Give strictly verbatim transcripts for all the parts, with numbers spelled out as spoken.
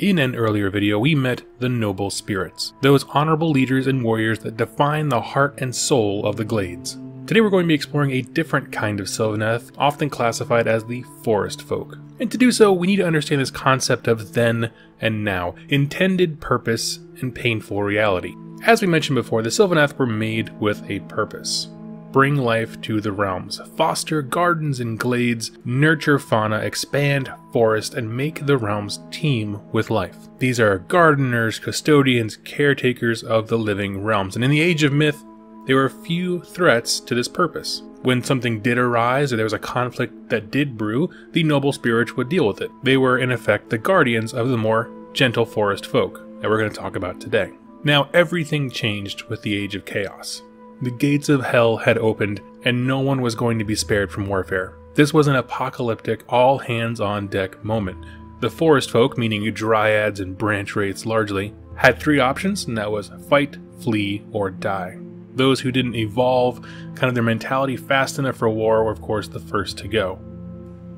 In an earlier video, we met the noble spirits, those honorable leaders and warriors that define the heart and soul of the Glades. Today we're going to be exploring a different kind of Sylvaneth, often classified as the forest folk. And to do so, we need to understand this concept of then and now, intended purpose and painful reality. As we mentioned before, the Sylvaneth were made with a purpose. Bring life to the realms, foster gardens and glades, nurture fauna, expand forest, and make the realms teem with life. These are gardeners, custodians, caretakers of the living realms, and in the Age of Myth, there were few threats to this purpose. When something did arise or there was a conflict that did brew, the noble spirits would deal with it. They were, in effect, the guardians of the more gentle forest folk that we're going to talk about today. Now, everything changed with the Age of Chaos. The gates of hell had opened, and no one was going to be spared from warfare. This was an apocalyptic, all-hands-on-deck moment. The forest folk, meaning Dryads and Branch wraiths largely, had three options, and that was fight, flee, or die. Those who didn't evolve kind of their mentality fast enough for war were of course the first to go.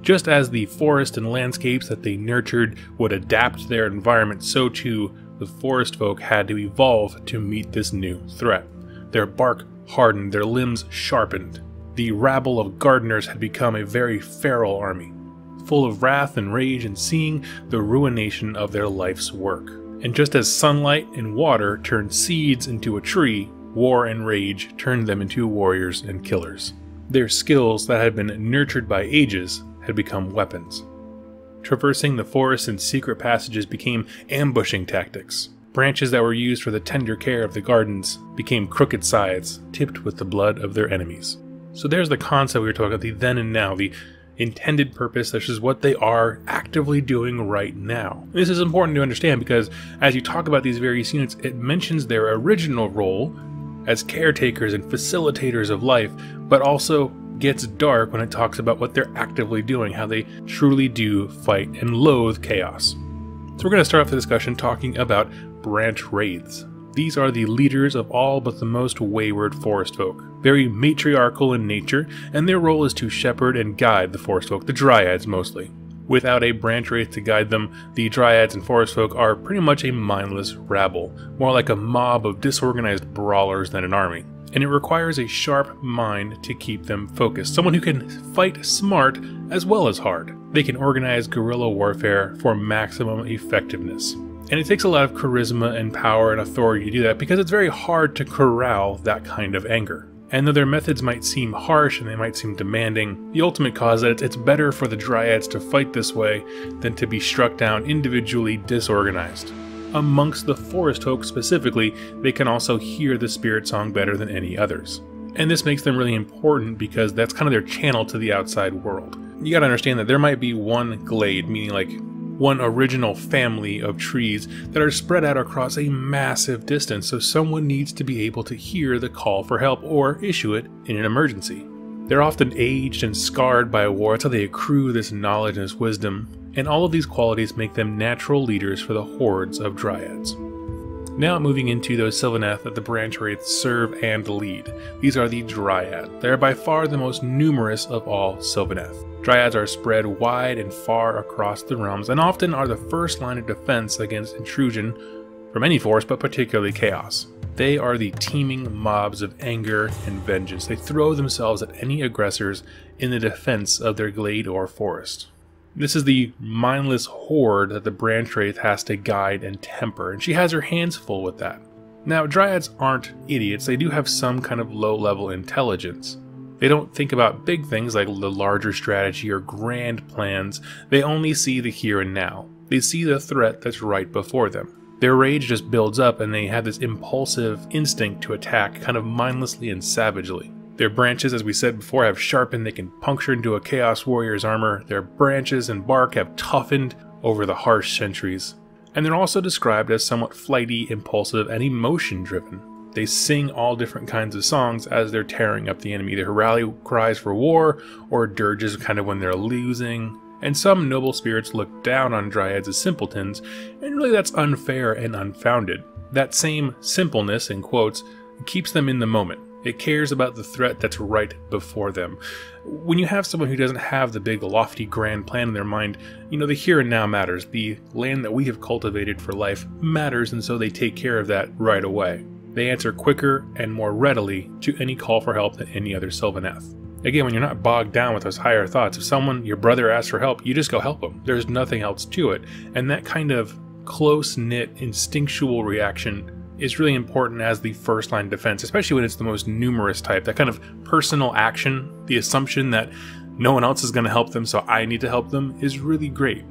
Just as the forest and landscapes that they nurtured would adapt to their environment, so too the forest folk had to evolve to meet this new threat. Their bark hardened, their limbs sharpened. The rabble of gardeners had become a very feral army, full of wrath and rage and seeing the ruination of their life's work. And just as sunlight and water turned seeds into a tree, war and rage turned them into warriors and killers. Their skills that had been nurtured by ages had become weapons. Traversing the forests and secret passages became ambushing tactics. Branches that were used for the tender care of the gardens became crooked scythes tipped with the blood of their enemies. So there's the concept we were talking about, the then and now, the intended purpose, which is what they are actively doing right now. This is important to understand because as you talk about these various units, it mentions their original role as caretakers and facilitators of life, but also gets dark when it talks about what they're actively doing, how they truly do fight and loathe chaos. So we're going to start off the discussion talking about Branch wraiths. These are the leaders of all but the most wayward forest folk, very matriarchal in nature, and their role is to shepherd and guide the forest folk, the Dryads mostly. Without a branch wraith to guide them, the Dryads and forest folk are pretty much a mindless rabble, more like a mob of disorganized brawlers than an army. And it requires a sharp mind to keep them focused, someone who can fight smart as well as hard. They can organize guerrilla warfare for maximum effectiveness. And it takes a lot of charisma and power and authority to do that because it's very hard to corral that kind of anger. And though their methods might seem harsh and they might seem demanding, the ultimate cause is that it's better for the Dryads to fight this way than to be struck down individually disorganized. Amongst the forest folk specifically, they can also hear the spirit song better than any others. And this makes them really important because that's kind of their channel to the outside world. You gotta understand that there might be one glade, meaning like one original family of trees that are spread out across a massive distance, so someone needs to be able to hear the call for help or issue it in an emergency. They're often aged and scarred by war, that's how they accrue this knowledge and this wisdom, and all of these qualities make them natural leaders for the hordes of Dryads. Now moving into those Sylvaneth that the Branch wraiths serve and lead. These are the Dryad. They are by far the most numerous of all Sylvaneth. Dryads are spread wide and far across the realms and often are the first line of defense against intrusion from any force, but particularly chaos. They are the teeming mobs of anger and vengeance. They throw themselves at any aggressors in the defense of their glade or forest. This is the mindless horde that the Branch wraith has to guide and temper, and she has her hands full with that. Now, Dryads aren't idiots. They do have some kind of low-level intelligence. They don't think about big things like the larger strategy or grand plans. They only see the here and now. They see the threat that's right before them. Their rage just builds up, and they have this impulsive instinct to attack kind of mindlessly and savagely. Their branches, as we said before, have sharpened. They can puncture into a Chaos Warrior's armor. Their branches and bark have toughened over the harsh centuries. And they're also described as somewhat flighty, impulsive, and emotion-driven. They sing all different kinds of songs as they're tearing up the enemy. Their rally cries for war or dirges kind of when they're losing. And some noble spirits look down on Dryads as simpletons, and really that's unfair and unfounded. That same simpleness, in quotes, keeps them in the moment. It cares about the threat that's right before them. When you have someone who doesn't have the big, lofty, grand plan in their mind, you know, the here and now matters. The land that we have cultivated for life matters, and so they take care of that right away. They answer quicker and more readily to any call for help than any other Sylvaneth. Again, when you're not bogged down with those higher thoughts, if someone, your brother, asks for help, you just go help them. There's nothing else to it. And that kind of close-knit, instinctual reaction is really important as the first line defense, especially when it's the most numerous type, that kind of personal action, the assumption that no one else is going to help them, so I need to help them, is really great.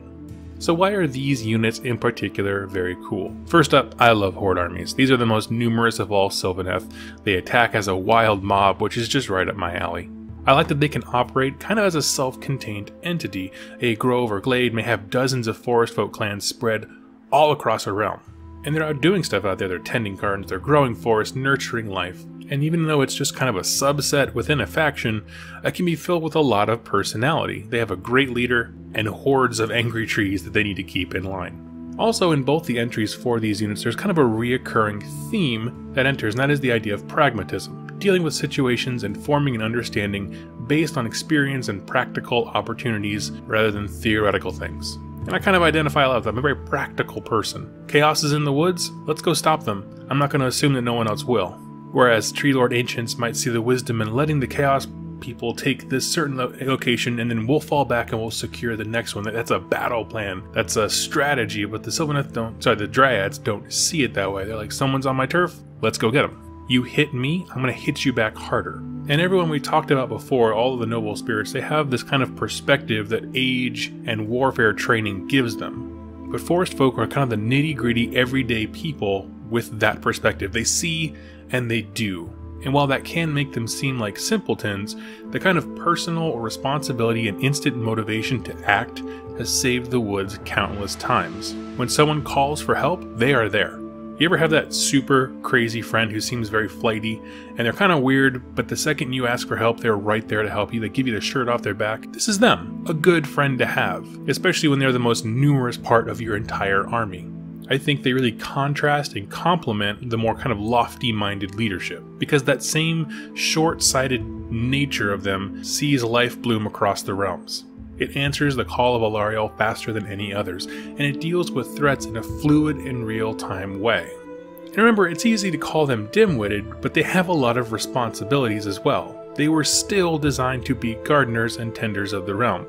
So why are these units in particular very cool? First up, I love horde armies. These are the most numerous of all Sylvaneth. They attack as a wild mob, which is just right up my alley. I like that they can operate kind of as a self-contained entity. A grove or glade may have dozens of forest folk clans spread all across a realm. And they're out doing stuff out there. They're tending gardens, they're growing forests, nurturing life. And even though it's just kind of a subset within a faction, it can be filled with a lot of personality. They have a great leader and hordes of angry trees that they need to keep in line. Also, in both the entries for these units, there's kind of a reoccurring theme that enters, and that is the idea of pragmatism, dealing with situations and forming an understanding based on experience and practical opportunities rather than theoretical things. And I kind of identify a lot with them. I'm a very practical person. Chaos is in the woods, let's go stop them. I'm not going to assume that no one else will. Whereas Tree Lord Ancients might see the wisdom in letting the chaos people take this certain lo location and then we'll fall back and we'll secure the next one. That's a battle plan, that's a strategy, but the Sylvaneth don't, sorry, the Dryads don't see it that way. They're like, someone's on my turf, let's go get them. You hit me, I'm going to hit you back harder. And everyone we talked about before, all of the noble spirits, they have this kind of perspective that age and warfare training gives them. But forest folk are kind of the nitty-gritty everyday people with that perspective. They see and they do. And while that can make them seem like simpletons, the kind of personal responsibility and instant motivation to act has saved the woods countless times. When someone calls for help, they are there. You ever have that super crazy friend who seems very flighty and they're kind of weird, but the second you ask for help, they're right there to help you. They give you the shirt off their back. This is them, a good friend to have, especially when they're the most numerous part of your entire army. I think they really contrast and complement the more kind of lofty-minded leadership, because that same short-sighted nature of them sees life bloom across the realms. It answers the call of Alarielle faster than any others, and it deals with threats in a fluid and real-time way. And remember, it's easy to call them dim-witted, but they have a lot of responsibilities as well. They were still designed to be gardeners and tenders of the realm,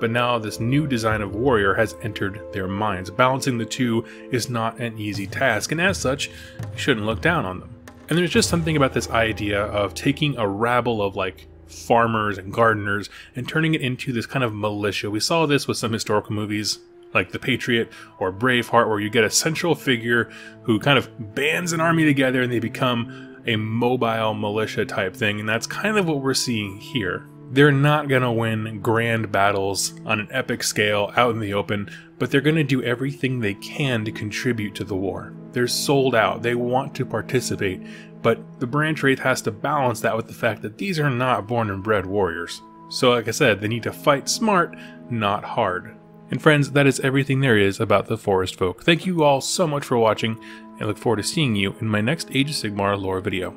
but now this new design of warrior has entered their minds. Balancing the two is not an easy task, and as such, you shouldn't look down on them. And there's just something about this idea of taking a rabble of like farmers and gardeners and turning it into this kind of militia. We saw this with some historical movies like The Patriot or Braveheart, where you get a central figure who kind of bands an army together and they become a mobile militia type thing, and that's kind of what we're seeing here. They're not going to win grand battles on an epic scale out in the open, but they're going to do everything they can to contribute to the war. They're sold out, they want to participate, but the Branch Wraith has to balance that with the fact that these are not born and bred warriors. So like I said, they need to fight smart, not hard. And friends, that is everything there is about the Forest Folk. Thank you all so much for watching, and I look forward to seeing you in my next Age of Sigmar lore video.